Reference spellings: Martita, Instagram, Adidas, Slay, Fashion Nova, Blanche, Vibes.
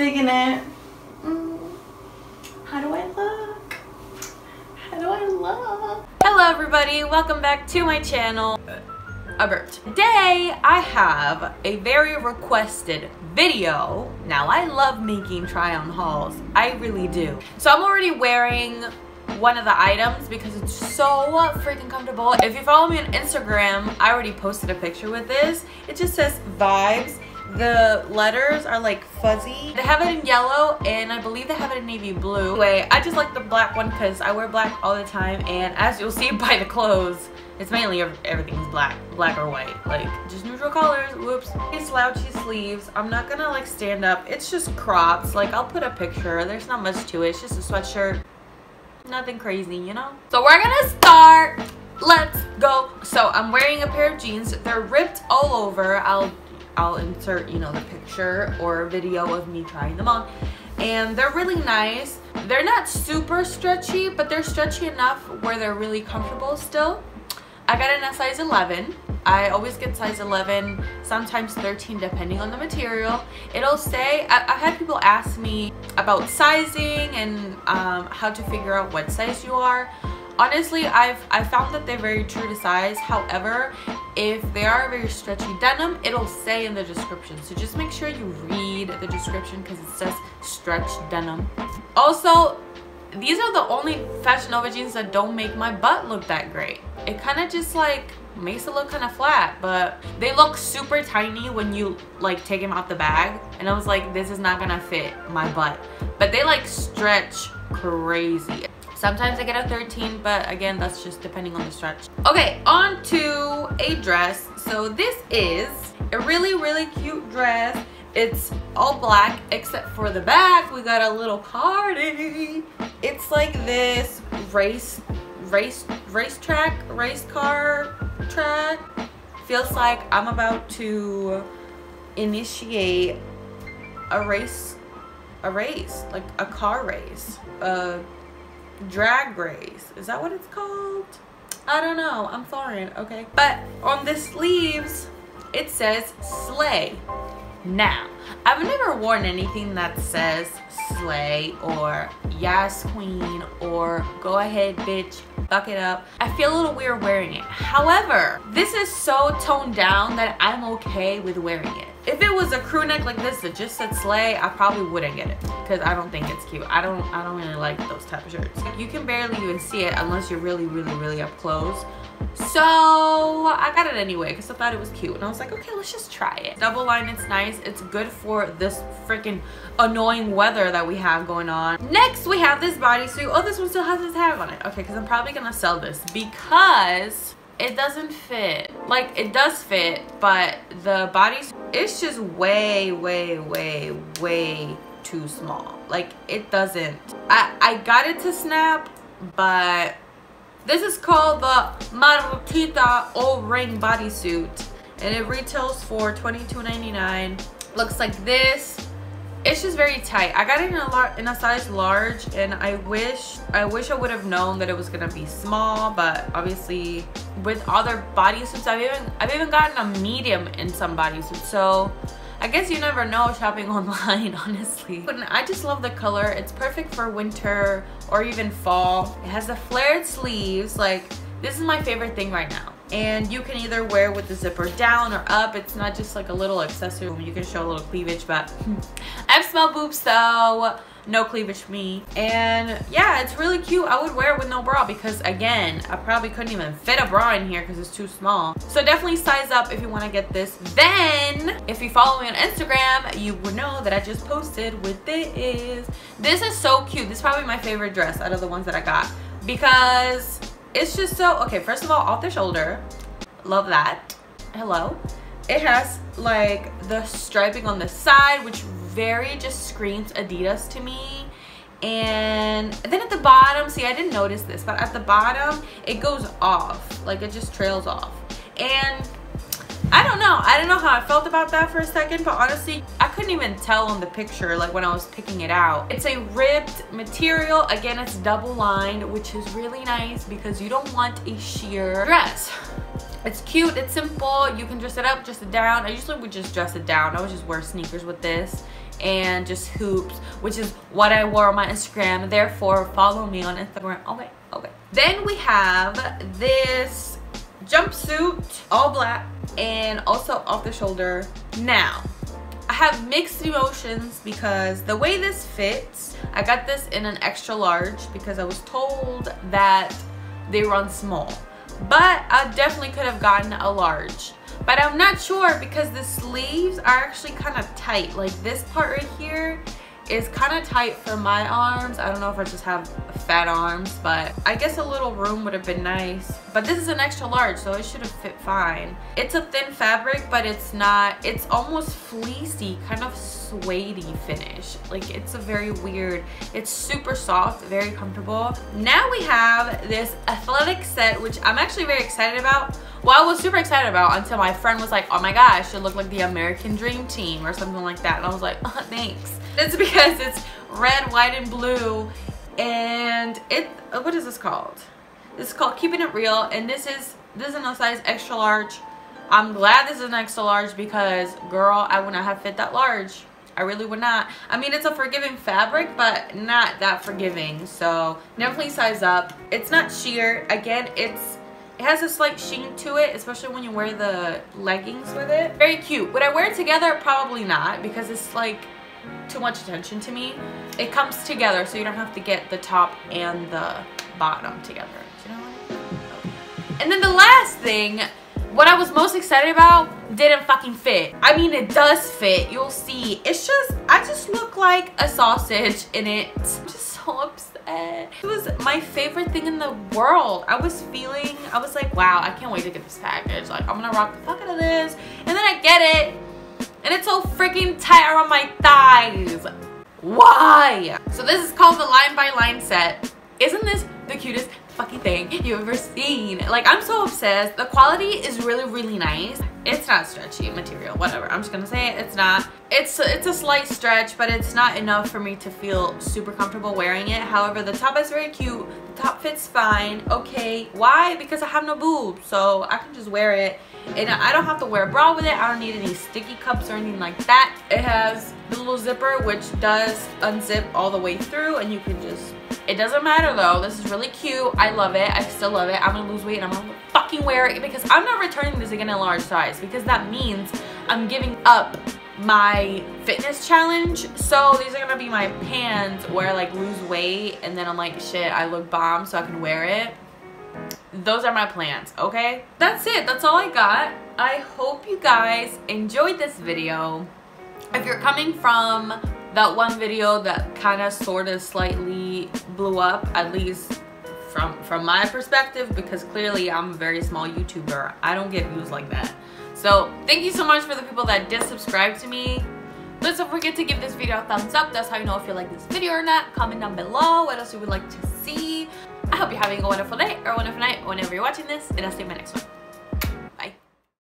digging it. How do I look? How do I look? Hello everybody, welcome back to my channel. I burped. Today I have a very requested video. Now I love making try on hauls, I really do. So I'm already wearing one of the items because it's so freaking comfortable. If you follow me on Instagram, I already posted a picture with this. It just says Vibes. The letters are like fuzzy. They have it in yellow and I believe they have it in navy blue. Anyway, I just like the black one because I wear black all the time, and as you'll see by the clothes, it's mainly everything's black. Black or white, like just neutral colors. Whoops. These slouchy sleeves. I'm not gonna like stand up. It's just crops. Like I'll put a picture. There's not much to it. It's just a sweatshirt. Nothing crazy, you know? So we're gonna start. Let's go. So I'm wearing a pair of jeans. They're ripped all over. I'll insert, you know, the picture or video of me trying them on. And they're really nice. They're not super stretchy, but they're stretchy enough where they're really comfortable still. I got in a size 11. I always get size 11, sometimes 13, depending on the material. It'll say, I've had people ask me about sizing and how to figure out what size you are. Honestly, I found that they're very true to size. However, if they are very stretchy denim, it'll say in the description. So just make sure you read the description because it says stretch denim. Also, these are the only Fashion Nova jeans that don't make my butt look that great. It kind of just like makes it look kind of flat, but they look super tiny when you like take them out the bag, and I was like, this is not gonna fit my butt, but they like stretch crazy. Sometimes I get a 13, but again, that's just depending on the stretch. Okay, on to a dress. So this is a really cute dress. It's all black except for the back. We got a little party. It's like this race car track. Feels like I'm about to initiate a race, like a car race, a drag race. Is that what it's called? I don't know, I'm foreign. Okay, but on the sleeves it says Slay. Now, I've never worn anything that says slay or yes queen or go ahead bitch, buck it up. I feel a little weird wearing it. However, this is so toned down that I'm okay with wearing it. If it was a crew neck like this that just said slay, I probably wouldn't get it because I don't think it's cute. I don't really like those type of shirts. You can barely even see it unless you're really up close. So I got it anyway because I thought it was cute and I was like, okay, let's just try it. Double line, it's nice. It's good for this freaking annoying weather that we have going on. Next we have this bodysuit. Oh, this one still has a tag on it. Okay, because I'm probably gonna sell this because it doesn't fit. Like it does fit, but the bodysuit, it's just way too small. Like it doesn't. I got it to snap, but this is called the Martita O-ring bodysuit and it retails for $22.99. Looks like this. It's just very tight. I got it in a size large and I wish I would have known that it was gonna be small, but obviously with other bodysuits, I've even gotten a medium in some bodysuits, so I guess you never know shopping online, honestly. But I just love the color. It's perfect for winter or even fall. It has the flared sleeves. Like, this is my favorite thing right now. And you can either wear with the zipper down or up. It's not just like a little accessory. You can show a little cleavage, but I have small boobs, so no cleavage for me. And yeah, it's really cute. I would wear it with no bra because again, I probably couldn't even fit a bra in here because it's too small. So definitely size up if you want to get this. Then if you follow me on Instagram, you would know that I just posted what this. This is so cute. This is probably my favorite dress out of the ones that I got because it's just so, okay, first of all, off the shoulder. Love that. Hello. It has like the striping on the side, which very just screams Adidas to me. And then at the bottom, see, I didn't notice this, but at the bottom it goes off, like it just trails off. And I don't know how I felt about that for a second, but honestly I couldn't even tell on the picture, like when I was picking it out. It's a ribbed material. Again, it's double lined, which is really nice because you don't want a sheer dress. It's cute, it's simple, you can dress it up, dress it down. I usually would just dress it down. I would just wear sneakers with this and just hoops, which is what I wore on my Instagram. Therefore, follow me on Instagram. Okay. Then we have this jumpsuit, all black, and also off the shoulder. Now, I have mixed emotions because the way this fits, I got this in an extra large because I was told that they run small, but I definitely could have gotten a large. But I'm not sure because the sleeves are actually kind of tight. Like this part right here is kind of tight for my arms. I don't know if I just have fat arms, but I guess a little room would have been nice. But this is an extra large, so it should have fit fine. It's a thin fabric, but it's not, it's almost fleecy, kind of suede-y finish. Like it's a very weird, it's super soft, very comfortable. Now we have this athletic set, which I'm actually very excited about. Well, I was super excited about until my friend was like, oh my gosh, it looked like the American Dream Team or something like that. And I was like, oh, thanks. It's because it's red, white, and blue. And it, what is this called? This is called Keeping It Real. And this is in a size extra large. I'm glad this is an extra large because, girl, I would not have fit that large. I really would not. I mean, it's a forgiving fabric, but not that forgiving. So definitely size up. It's not sheer. Again, it has a slight sheen to it, especially when you wear the leggings with it. Very cute. Would I wear it together? Probably not, because it's like too much attention to me. It comes together, so you don't have to get the top and the bottom together. Do you know what I mean? And then the last thing, what I was most excited about didn't fucking fit. I mean, it does fit. You'll see. It's just, I just look like a sausage in it. I'm just so upset. It was my favorite thing in the world. I was like, wow, I can't wait to get this package. Like, I'm gonna rock the fuck out of this. And then I get it, and it's so freaking tight around my thighs. Why? So this is called the Line by Line set. Isn't this the cutest fucking thing you've ever seen? Like, I'm so obsessed. The quality is really nice. It's not stretchy material, whatever, I'm just gonna say it. It's not, it's a slight stretch, but it's not enough for me to feel super comfortable wearing it. However, the top is very cute. The top fits fine. Okay, why? Because I have no boobs, so I can just wear it, and I don't have to wear a bra with it. I don't need any sticky cups or anything like that. It has the little zipper, which does unzip all the way through, and you can just, it doesn't matter though. This is really cute. I love it. I still love it. I'm gonna lose weight and I'm gonna fucking wear it because I'm not returning this again in large size, because that means I'm giving up my fitness challenge. So these are gonna be my pants where I like lose weight and then I'm like, shit, I look bomb, so I can wear it. Those are my plans, okay? That's it. That's all I got. I hope you guys enjoyed this video. If you're coming from that one video that kind of sort of slightly blew up, at least from my perspective, because clearly I'm a very small YouTuber. I don't get views like that. So thank you so much for the people that did subscribe to me. Please don't forget to give this video a thumbs up. That's how you know if you like this video or not. Comment down below what else you would like to see. I hope you're having a wonderful day or wonderful night whenever you're watching this, and I'll see you in my next one.